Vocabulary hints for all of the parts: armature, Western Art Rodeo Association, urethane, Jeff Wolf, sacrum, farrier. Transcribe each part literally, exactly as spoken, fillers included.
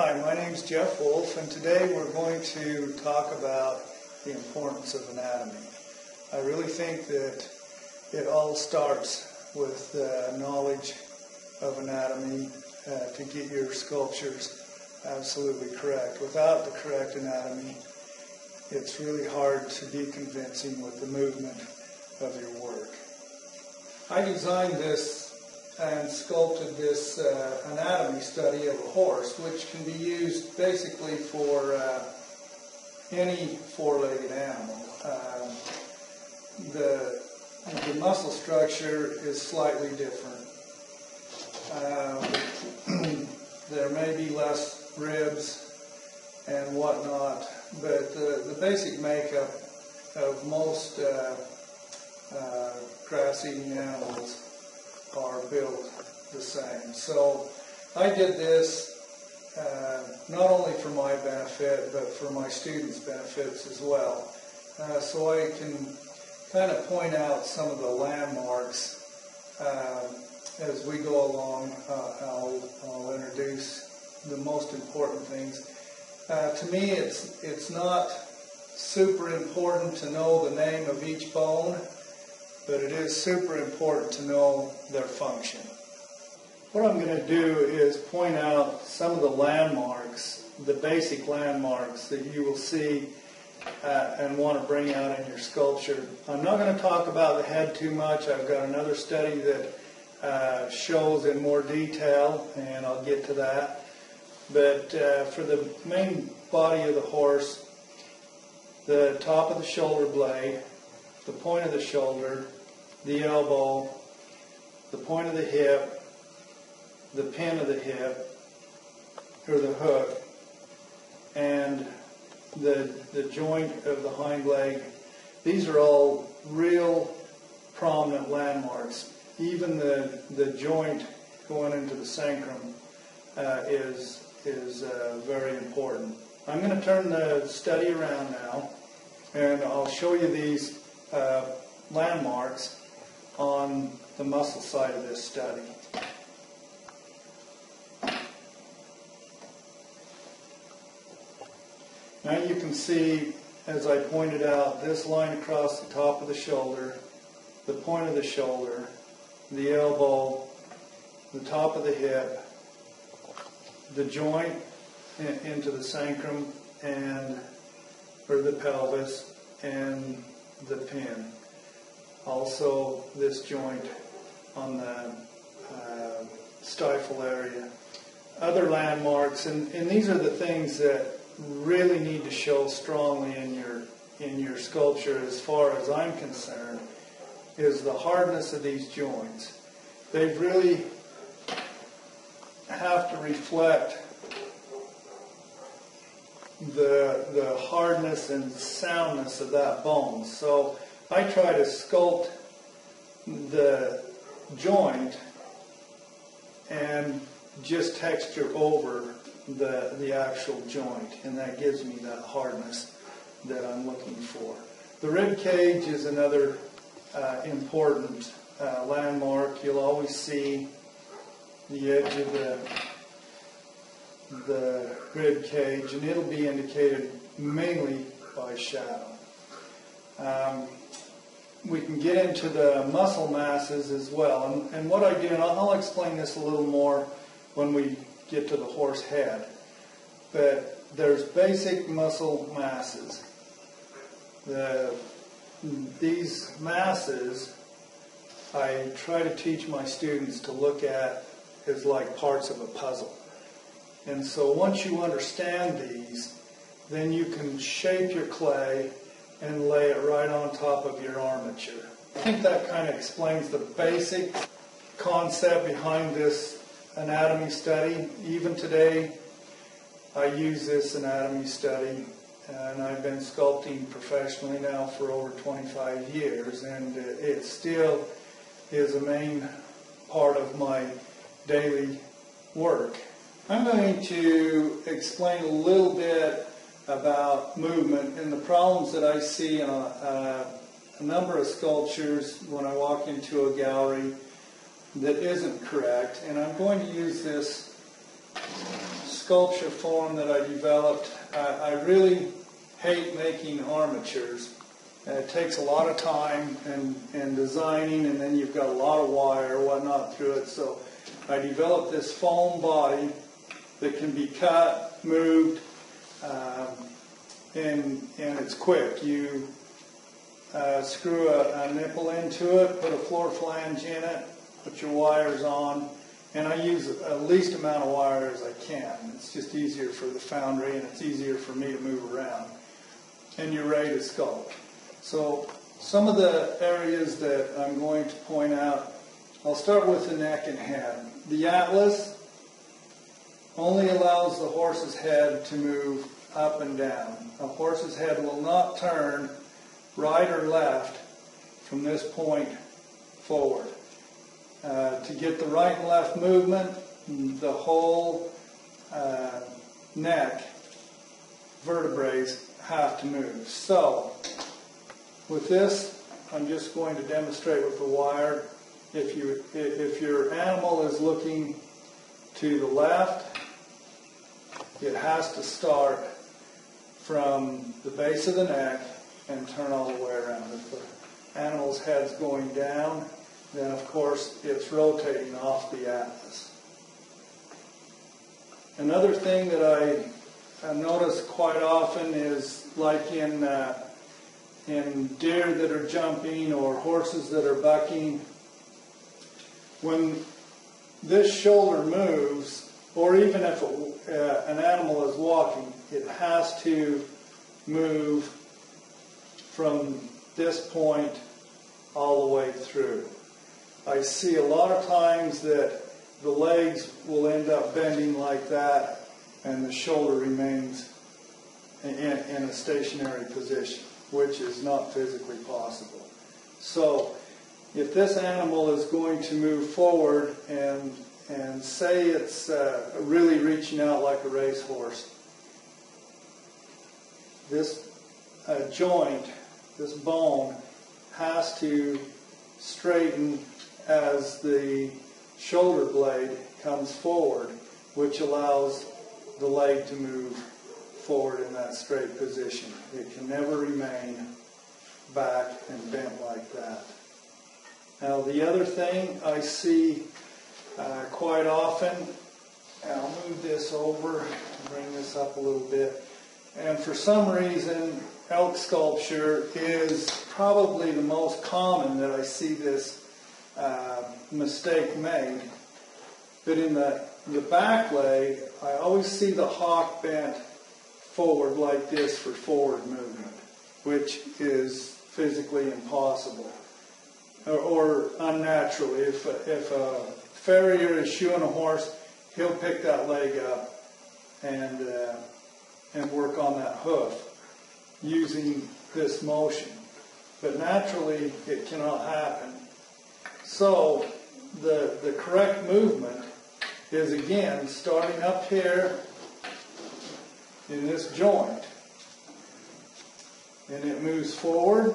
Hi, my name is Jeff Wolf, and today we're going to talk about the importance of anatomy. I really think that it all starts with uh, knowledge of anatomy uh, to get your sculptures absolutely correct. Without the correct anatomy, it's really hard to be convincing with the movement of your work. I designed this and sculpted this uh, anatomy study of a horse, which can be used basically for uh, any four-legged animal. Um, the, the muscle structure is slightly different. Um, there may be less ribs and whatnot, but the, the basic makeup of most uh, uh, grass-eating animals are built the same. So I did this uh, not only for my benefit, but for my students' benefits as well. Uh, so I can kind of point out some of the landmarks uh, as we go along. Uh, I'll, I'll introduce the most important things. Uh, to me, it's, it's not super important to know the name of each bone, but it is super important to know their function. What I'm going to do is point out some of the landmarks, the basic landmarks that you will see uh, and want to bring out in your sculpture. I'm not going to talk about the head too much. I've got another study that uh, shows in more detail, and I'll get to that. But uh, for the main body of the horse, the top of the shoulder blade, the point of the shoulder, the elbow, the point of the hip, the pin of the hip, or the hook, and the, the joint of the hind leg. These are all real prominent landmarks. Even the, the joint going into the sacrum uh, is, is uh, very important. I'm going to turn the study around now, and I'll show you these uh, landmarks on the muscle side of this study. Now you can see, as I pointed out, this line across the top of the shoulder, the point of the shoulder, the elbow, the top of the hip, the joint in, into the sacrum and or the pelvis, and the pin. Also this joint on the uh, stifle area. Other landmarks, and, and these are the things that really need to show strongly in your, in your sculpture as far as I'm concerned, is the hardness of these joints. They really have to reflect the the hardness and soundness of that bone. So I try to sculpt the joint and just texture over the, the actual joint, and that gives me that hardness that I'm looking for. The rib cage is another uh, important uh, landmark. You'll always see the edge of the the rib cage, and it'll be indicated mainly by shadow. Um, we can get into the muscle masses as well, and, and what I do, and I'll, I'll explain this a little more when we get to the horse head, but there's basic muscle masses. The, these masses I try to teach my students to look at as like parts of a puzzle. And so once you understand these, then you can shape your clay and lay it right on top of your armature. I think that kind of explains the basic concept behind this anatomy study. Even today, I use this anatomy study, and I've been sculpting professionally now for over twenty-five years, and it still is a main part of my daily work. I'm going to explain a little bit about movement and the problems that I see in a, a, a number of sculptures when I walk into a gallery that isn't correct. And I'm going to use this sculpture form that I developed, I, I really hate making armatures. And it takes a lot of time and, and designing, and then you've got a lot of wire or whatnot through it. So I developed this foam body that can be cut, moved, um, and, and it's quick. You uh, screw a, a nipple into it, put a floor flange in it, put your wires on, and I use the least amount of wire as I can. It's just easier for the foundry, and it's easier for me to move around. And you're ready to sculpt. So some of the areas that I'm going to point out, I'll start with the neck and head. The atlas only allows the horse's head to move up and down. A horse's head will not turn right or left from this point forward. Uh, to get the right and left movement, the whole uh, neck vertebrae have to move. So with this, I'm just going to demonstrate with the wire. If you, if your animal is looking to the left, it has to start from the base of the neck and turn all the way around. If the animal's head's going down, then of course it's rotating off the atlas. Another thing that I, I notice quite often is, like in uh, in deer that are jumping or horses that are bucking, when this shoulder moves, or even if it, uh, an animal is walking, it has to move from this point all the way through. I see a lot of times that the legs will end up bending like that and the shoulder remains in, in a stationary position, which is not physically possible. So if this animal is going to move forward and, and say it's uh, really reaching out like a racehorse, this uh, joint, this bone, has to straighten as the shoulder blade comes forward, which allows the leg to move forward in that straight position. It can never remain back and bent like that. Now the other thing I see uh, quite often, and I'll move this over and bring this up a little bit, and for some reason elk sculpture is probably the most common that I see this uh, mistake made. But in the, the back leg, I always see the hock bent forward like this for forward movement, which is physically impossible. Or unnatural. If a, if a farrier is shoeing a horse, he'll pick that leg up and uh, and work on that hoof using this motion. But naturally, it cannot happen. So the the correct movement is again starting up here in this joint, and it moves forward,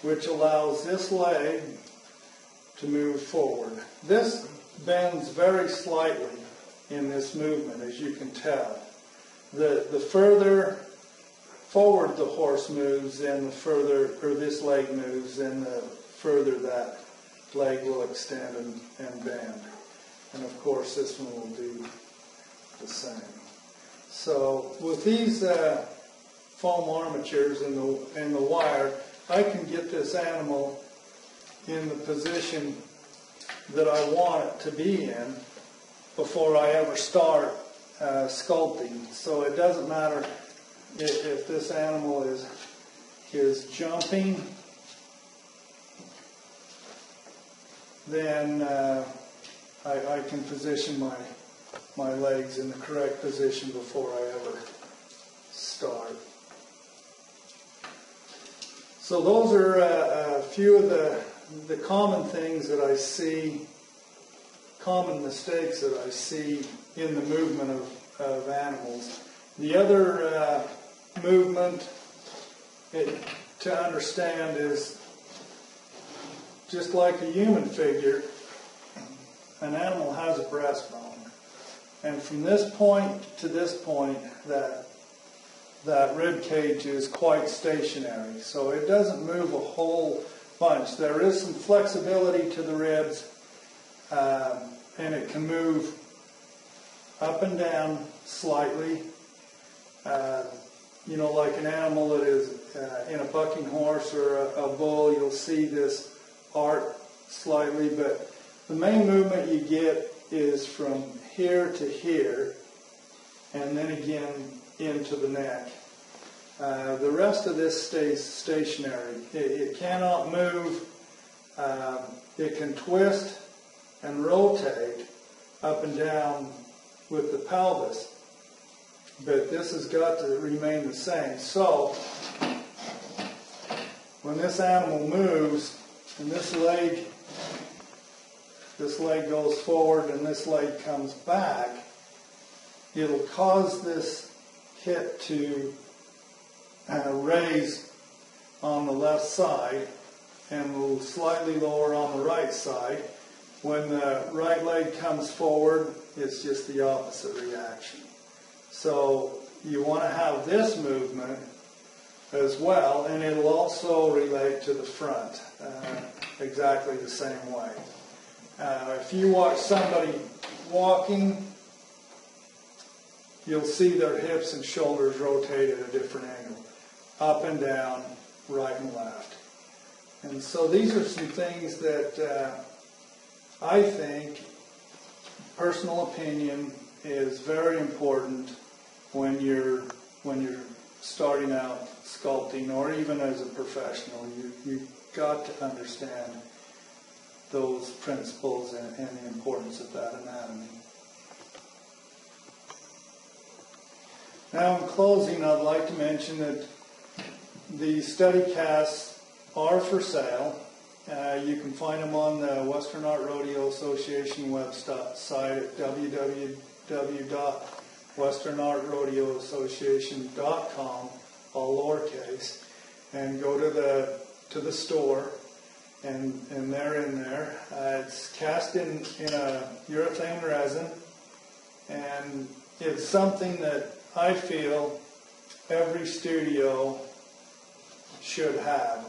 which allows this leg to move forward. This bends very slightly in this movement, as you can tell. The, the further forward the horse moves, and the further, or this leg moves, and the further that leg will extend and, and bend. And of course, this one will do the same. So with these uh, foam armatures and the, and the wire, I can get this animal in the position that I want it to be in before I ever start uh, sculpting. So it doesn't matter if, if this animal is, is jumping, then uh, I, I can position my, my legs in the correct position before I ever start. So those are uh, a few of the, the common things that I see, common mistakes that I see in the movement of, of animals. The other uh, movement it, to understand is, just like a human figure, an animal has a breastbone. And from this point to this point, that, that rib cage is quite stationary. So it doesn't move a whole bunch. There is some flexibility to the ribs, um, and it can move up and down slightly. Uh, you know, like an animal that is uh, in a bucking horse or a, a bull, you'll see this arc slightly, but the main movement you get is from here to here, and then again into the neck. Uh, the rest of this stays stationary. It, it cannot move. Uh, it can twist and rotate up and down with the pelvis, but this has got to remain the same. So when this animal moves, and this leg, this leg goes forward and this leg comes back, it'll cause this hip to uh, raise on the left side and will slightly lower on the right side. When the right leg comes forward, it's just the opposite reaction. So you want to have this movement as well, and it'll also relate to the front uh, exactly the same way. Uh, if you watch somebody walking, you'll see their hips and shoulders rotate at a different angle, up and down, right and left. And so these are some things that uh, I think, personal opinion, is very important when you're when you're starting out sculpting, or even as a professional. You you've got to understand those principles and, and the importance of that anatomy. Now, in closing, I'd like to mention that the study casts are for sale. Uh, you can find them on the Western Art Rodeo Association website at w w w dot western art rodeo association dot com, all lowercase, and go to the to the store, and and they're in there. Uh, it's cast in in a urethane resin, and it's something that I feel every studio should have.